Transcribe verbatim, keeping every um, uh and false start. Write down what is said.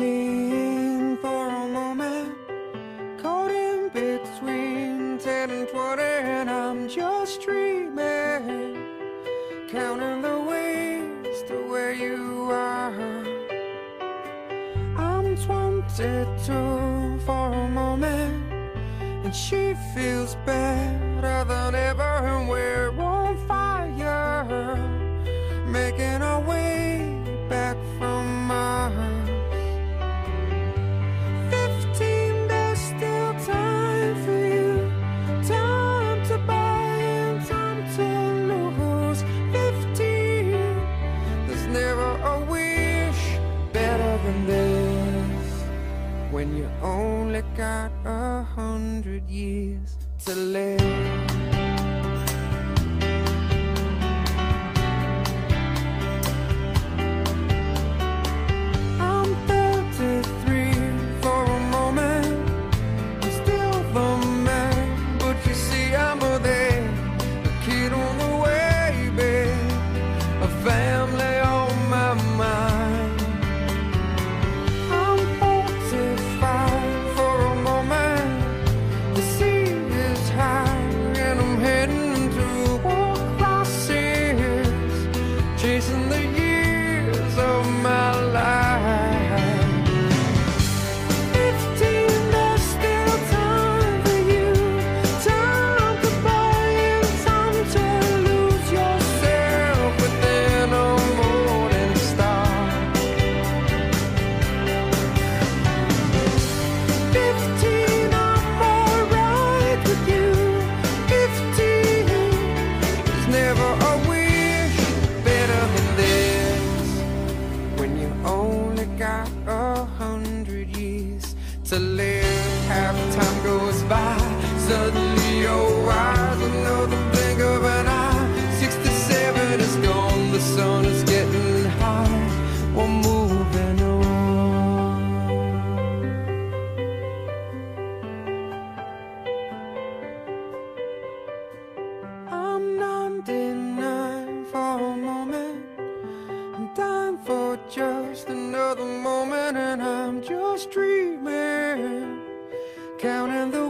searching for a moment, caught in between ten and twenty, and I'm just dreaming, counting the ways to where you are. I'm twenty-two for a moment, and she feels better than ever, and we're on fire, making our way back from Mars. Fifteen, there's still time for you, time to buy and time to lose. Fifteen, there's never a wish better than this, when you only got a hundred years to live. To live, half time goes by, suddenly your eyes with no the blink of an eye. Sixty-seven is gone, the sun is getting high, we're moving on. I'm ninety-nine for a moment, I'm dying for just another moment, and I'm just dreaming, counting the